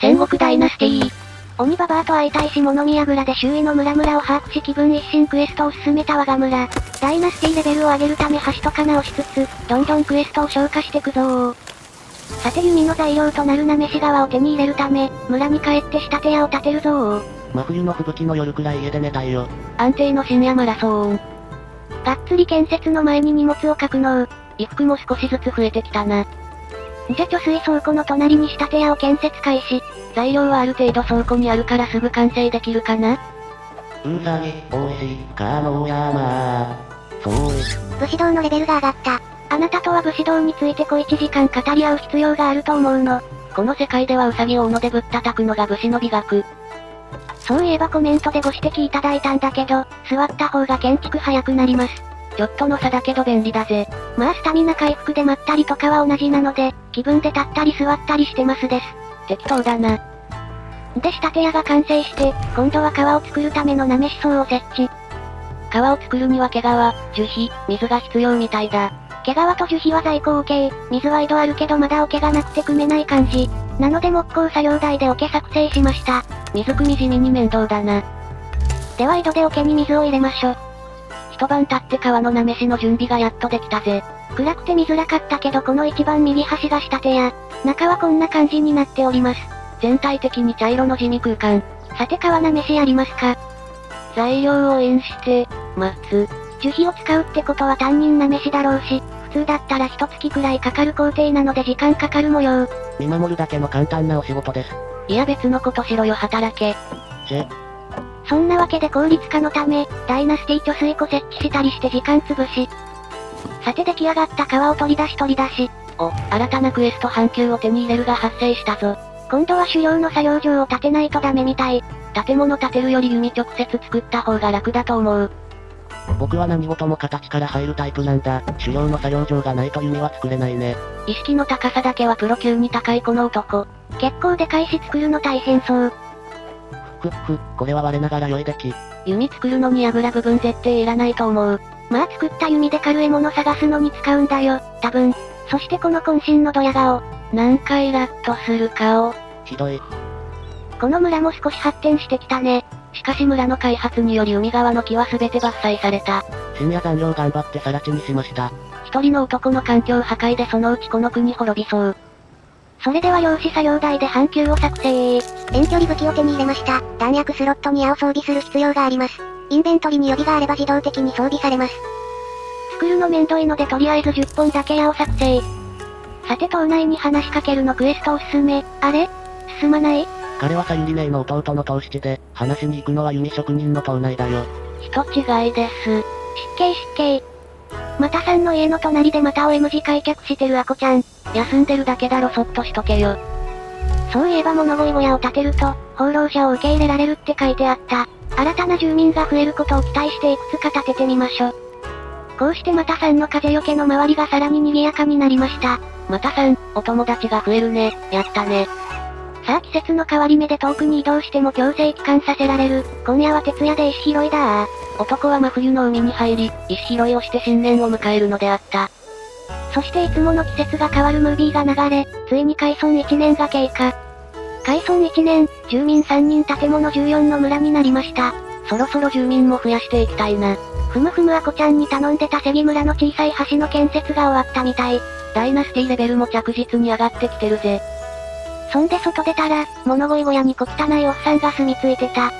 戦国ダイナスティー。鬼ババアと会いたいし物見やぐらで周囲の村々を把握し気分一新クエストを進めた我が村。ダイナスティーレベルを上げるため橋とか直しつつ、どんどんクエストを消化してくぞー。さて弓の材料となるなめし川を手に入れるため、村に帰って仕立て屋を建てるぞー。真冬の吹雪の夜くらい家で寝たいよ。安定の深夜マラソーン。がっつり建設の前に荷物を格納。衣服も少しずつ増えてきたな。じゃ貯水倉庫の隣に仕立て屋を建設開始。材料はある程度倉庫にあるからすぐ完成できるかな。うさぎ、おいしい、かもやまー。そう。武士道のレベルが上がった。あなたとは武士道について小1時間語り合う必要があると思うの。この世界ではうさぎを斧でぶったたくのが武士の美学。そういえばコメントでご指摘いただいたんだけど、座った方が建築早くなります。ちょっとの差だけど便利だぜ。まあスタミナ回復でまったりとかは同じなので、気分で立ったり座ったりしてますです。適当だな。で仕立て屋が完成して、今度は川を作るためのなめし槽を設置。川を作るには毛皮、樹皮、水が必要みたいだ。毛皮と樹皮は在庫 OK、水は井戸あるけどまだ桶がなくて汲めない感じ。なので木工作業台で桶作成しました。水汲み地味に面倒だな。では井戸で桶に水を入れましょう。一晩経って川のなめしの準備がやっとできたぜ。暗くて見づらかったけどこの一番右端が仕立て屋。中はこんな感じになっております。全体的に茶色の地味空間。さて川なめしやりますか。材料をインして、待つ。樹皮を使うってことは担任なめしだろうし、普通だったら一月くらいかかる工程なので時間かかる模様。見守るだけの簡単なお仕事です。いや別のことしろよ働け。そんなわけで効率化のため、ダイナスティ貯水庫設置したりして時間潰し。さて出来上がった川を取り出し。お、新たなクエスト半球を手に入れるが発生したぞ。今度は狩猟の作業場を建てないとダメみたい。建物建てるより弓直接作った方が楽だと思う。僕は何事も形から入るタイプなんだ。狩猟の作業場がないと弓は作れないね。意識の高さだけはプロ級に高いこの男。結構でかいし作るの大変そう。これは我ながら良い出来。弓作るのに櫓部分絶対いらないと思う。まあ作った弓で軽獲物探すのに使うんだよ、多分。そしてこの渾身のドヤ顔。なんかイラッとする顔。ひどい。この村も少し発展してきたね。しかし村の開発により海側の木は全て伐採された。深夜残業頑張って更地にしました。一人の男の環境破壊でそのうちこの国滅びそう。それでは漁師作業台で半球を作成。遠距離武器を手に入れました。弾薬スロットに矢を装備する必要があります。インベントリに予備があれば自動的に装備されます。作るのめんどいのでとりあえず10本だけ矢を作成。さて島内に話しかけるのクエストを進め、あれ進まない?彼はさゆり姉の弟の島七で、話しに行くのは弓職人の島内だよ。人違いです。失敬。またさんの家の隣でまた OM 字開脚してるあこちゃん。休んでるだけだろそっとしとけよ。そういえば物乞い小屋を建てると、放浪者を受け入れられるって書いてあった。新たな住民が増えることを期待していくつか建ててみましょう。こうしてまたさんの風よけの周りがさらに賑やかになりました。またさん、お友達が増えるね、やったね。さあ季節の変わり目で遠くに移動しても強制帰還させられる。今夜は徹夜で石拾いだー。男は真冬の海に入り、石拾いをして新年を迎えるのであった。そしていつもの季節が変わるムービーが流れ、ついに開村1年が経過。開村1年、住民3人建物14の村になりました。そろそろ住民も増やしていきたいな。ふむあこちゃんに頼んでた関村の小さい橋の建設が終わったみたい。ダイナスティレベルも着実に上がってきてるぜ。そんで外出たら、物乞い小屋に小汚いおっさんが住み着いてた。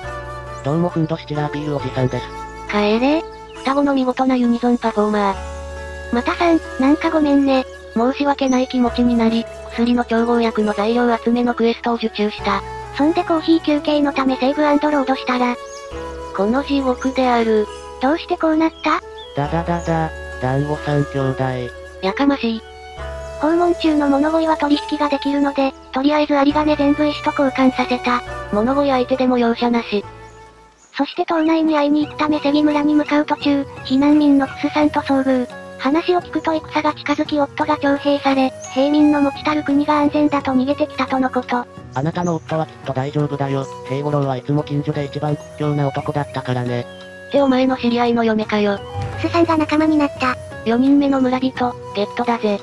どうもふんどしチラービールおじさんです。帰れ。双子の見事なユニゾンパフォーマー。またさん、なんかごめんね。申し訳ない気持ちになり、薬の調合薬の材料集めのクエストを受注した。そんでコーヒー休憩のためセーブ&ロードしたら。この地獄である。どうしてこうなった？団子三兄弟。やかましい。訪問中の物乞いは取引ができるので、とりあえず有り金全部石と交換させた。物乞い相手でも容赦なし。そして島内に会いに行くため関村に向かう途中、避難民の楠さんと遭遇。話を聞くと戦が近づき夫が徴兵され、平民の持ちたる国が安全だと逃げてきたとのこと。あなたの夫はきっと大丈夫だよ。平五郎はいつも近所で一番屈強な男だったからね。ってお前の知り合いの嫁かよ。スさんが仲間になった。4人目の村人、ゲットだぜ。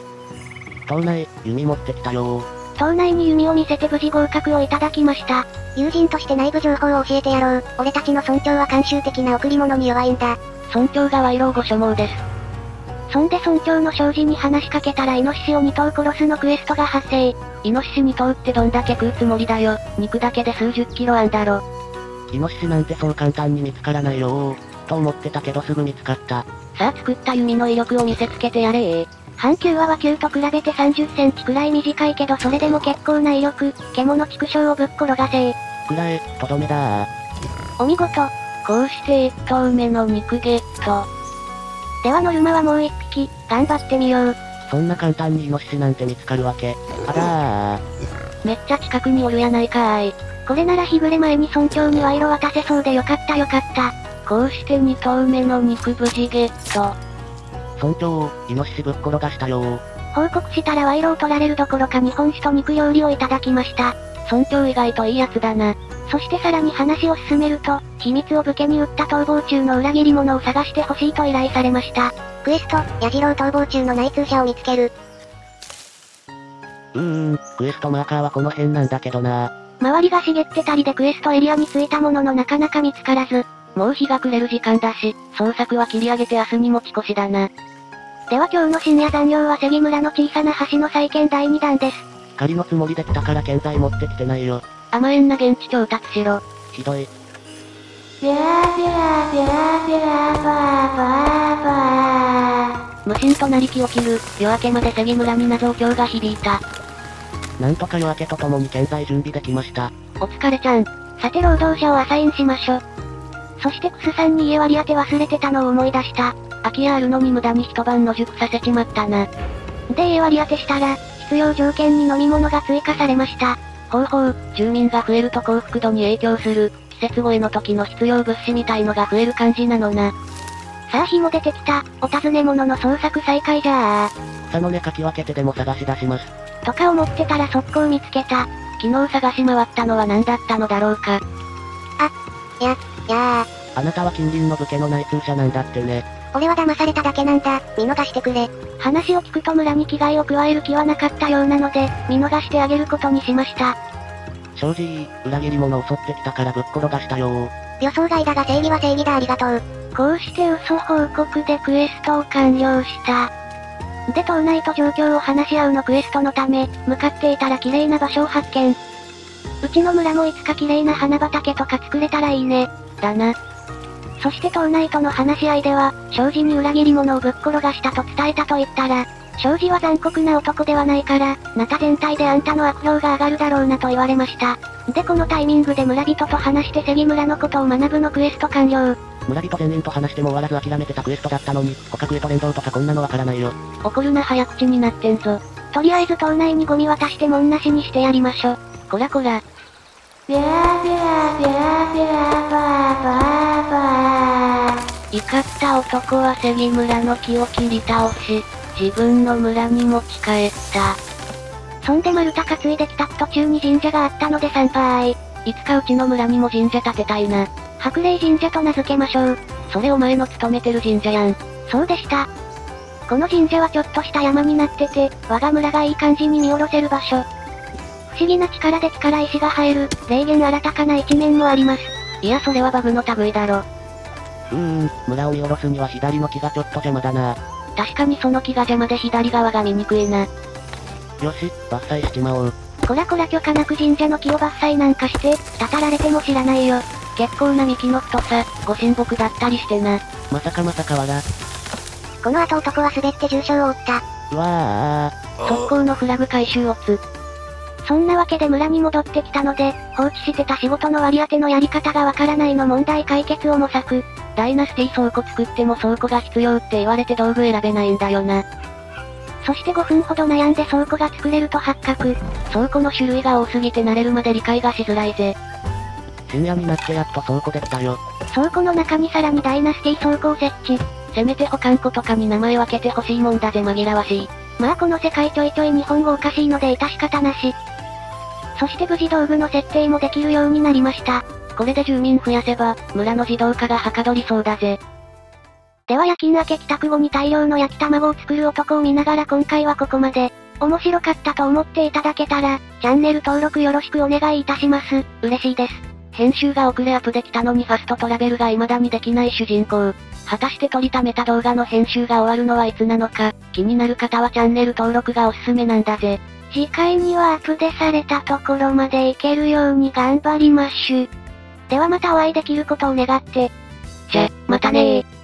島内、弓持ってきたよー。党内に弓を見せて無事合格をいただきました。友人として内部情報を教えてやろう。俺たちの村長は慣習的な贈り物に弱いんだ。村長が賄賂をご所望です。そんで村長の庄司に話しかけたらイノシシを2頭殺すのクエストが発生。イノシシ2頭ってどんだけ食うつもりだよ。肉だけで数十キロあんだろ。イノシシなんてそう簡単に見つからないよと思ってたけどすぐ見つかった。さあ作った弓の威力を見せつけてやれー。半球は和球と比べて30センチくらい短いけどそれでも結構な威力、獣畜生をぶっ転がせー。くらえ、とどめだー。お見事。こうして1頭目の肉ゲット。ではノルマはもう1匹、頑張ってみよう。そんな簡単にイノシシなんて見つかるわけ。あらー。めっちゃ近くにおるやないかーい。これなら日暮れ前に村長に賄賂渡せそうでよかったよかった。こうして2頭目の肉無事ゲット。村長、イノシシぶっ転がしたよー。報告したら賄賂を取られるどころか日本酒と肉料理をいただきました。村長意外といいやつだな。そしてさらに話を進めると、秘密を武家に売った逃亡中の裏切り者を探してほしいと依頼されました。クエスト、矢次郎逃亡中の内通者を見つける。クエストマーカーはこの辺なんだけどな。周りが茂ってたりでクエストエリアに着いたもののなかなか見つからず、もう日が暮れる時間だし、捜索は切り上げて明日に持ち越しだな。では今日の深夜残業は関村の小さな橋の再建第2弾です。仮のつもりで来たから建材持ってきてないよ。甘えんな現地調達しろ。ひどい。無心となり気を切る。夜明けまで関村に謎響が響いた。なんとか夜明けとともに建材準備できました。お疲れちゃん。さて労働者をアサインしましょう。そしてクスさんに家割り当て忘れてたのを思い出した。空き家あるのに無駄に一晩野宿させちまったな。で家割り当てしたら、必要条件に飲み物が追加されました。ほうほう、住民が増えると幸福度に影響する。季節越えの時の必要物資みたいのが増える感じなのな。さあ日も出てきた、お尋ね者の捜索再開じゃあ。草の根かき分けてでも探し出します。とか思ってたら速攻見つけた。昨日探し回ったのは何だったのだろうか。あなたは近隣の武家の内通者なんだってね。俺は騙されただけなんだ、見逃してくれ。話を聞くと村に危害を加える気はなかったようなので、見逃してあげることにしました。正直、裏切り者を襲ってきたからぶっ転がしたよー。予想外だが正義は正義だ、ありがとう。こうして嘘報告でクエストを完了した。で、島内と状況を話し合うのクエストのため、向かっていたら綺麗な場所を発見。うちの村もいつか綺麗な花畑とか作れたらいいね。だな。そして島内との話し合いでは、庄司に裏切り者をぶっ転がしたと伝えたと言ったら、庄司は残酷な男ではないから、ナタ全体であんたの悪評が上がるだろうなと言われました。でこのタイミングで村人と話して関村のことを学ぶのクエスト完了。村人全員と話しても終わらず諦めてたクエストだったのに、捕獲へと連動とかこんなのわからないよ。怒るな早口になってんぞ。とりあえず島内にゴミ渡してもんなしにしてやりましょ。こらこら。怒った男は関村の木を切り倒し、自分の村に持ち帰った。そんで丸太担いで帰宅途中に神社があったので参拝。いつかうちの村にも神社建てたいな。白麗神社と名付けましょう。それお前の勤めてる神社やん。そうでした。この神社はちょっとした山になってて、我が村がいい感じに見下ろせる場所。不思議な力で力石が生える、霊験新たかな一面もあります。いやそれはバグの類だろ。村を見下ろすには左の木がちょっと邪魔だな。確かにその木が邪魔で左側が見にくいな。よし、伐採しちまおう。こらこら許可なく神社の木を伐採なんかして、たたられても知らないよ。結構な幹の太さ、ご神木だったりしてな。まさかわら。この後男は滑って重傷を負った。うわぁ。速攻のフラグ回収をつ。そんなわけで村に戻ってきたので、放置してた仕事の割り当てのやり方がわからないの問題解決を模索。ダイナスティ倉庫作っても倉庫が必要って言われて道具選べないんだよな。そして5分ほど悩んで倉庫が作れると発覚。倉庫の種類が多すぎて慣れるまで理解がしづらいぜ。深夜になってやっと倉庫できたよ。倉庫の中にさらにダイナスティ倉庫を設置。せめて保管庫とかに名前分けてほしいもんだぜ紛らわしい。まあこの世界ちょいちょい日本語おかしいので致し方なし。そして無事道具の設定もできるようになりました。これで住民増やせば、村の自動化がはかどりそうだぜ。では夜勤明け帰宅後に大量の焼き卵を作る男を見ながら今回はここまで。面白かったと思っていただけたら、チャンネル登録よろしくお願いいたします。嬉しいです。編集が遅れアップできたのにファストトラベルが未だにできない主人公。果たして撮りためた動画の編集が終わるのはいつなのか、気になる方はチャンネル登録がおすすめなんだぜ。次回にはアップデートされたところまでいけるように頑張りましゅ。ではまたお会いできることを願って。じゃ、またねー。